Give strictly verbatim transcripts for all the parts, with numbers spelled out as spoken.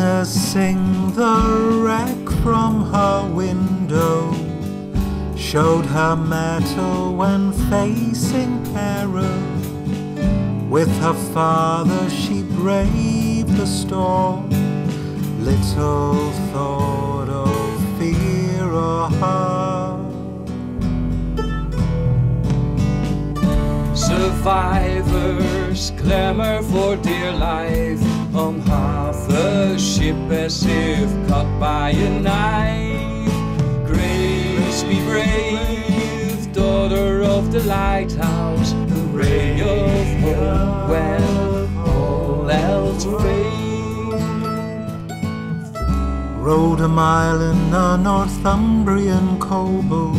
Witnessing the wreck from her window showed her mettle when facing peril. With her father she braved the storm, little thought of fear or harm. Survivors clamour for dear life on half a ship as if cut by a knife. Grace, be brave, daughter of the lighthouse, the ray of hope when all else fails. Rode a mile in a Northumbrian coble,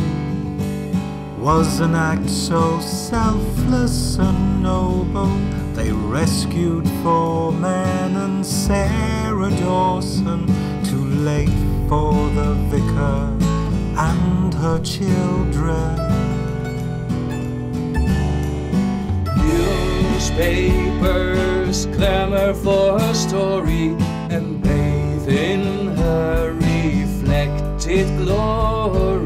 was an act so selfless and noble. They rescued four men and Sarah Dawson, too late for the vicar and her children. Newspapers clamour for her story and bathe in her reflected glory.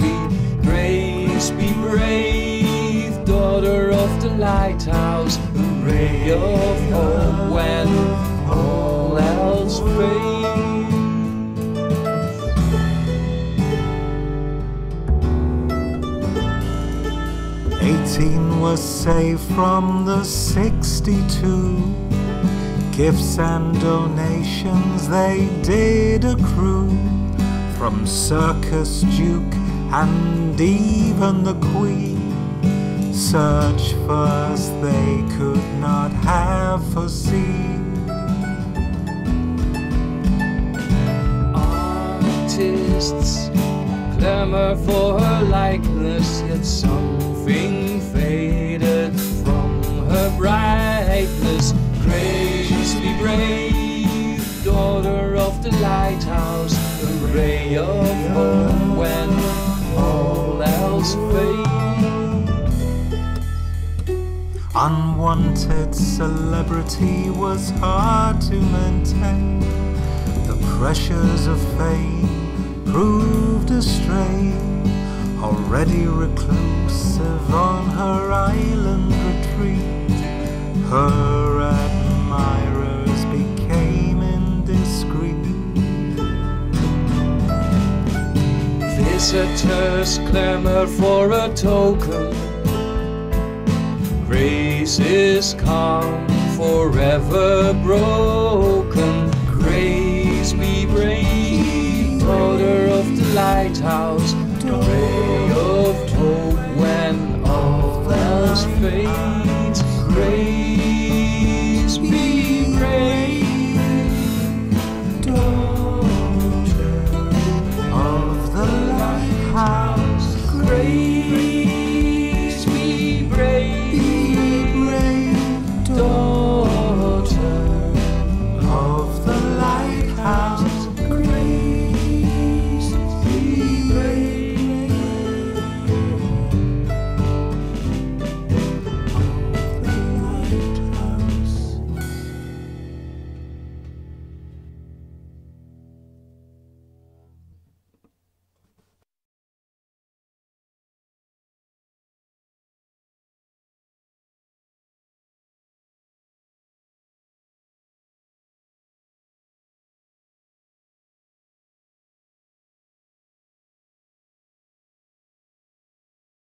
Grace, be brave, daughter of the lighthouse, ray of hope when all else fails. Eighteen were saved from the sixty-two. Gifts and donations they did accrue from circus duke and even the queen. Such fuss they could not have foreseen. Artists clamour for her likeness, yet something faded from her brightness. Grace, be brave, daughter of the lighthouse, the ray of hope when all else fails. Unwanted celebrity was hard to maintain. The pressures of fame proved a strain. Already reclusive on her island retreat, her admirers became indiscreet. Visitors clamour for a token. Grace is calm, forever broken. Grace, be brave, daughter of the lighthouse,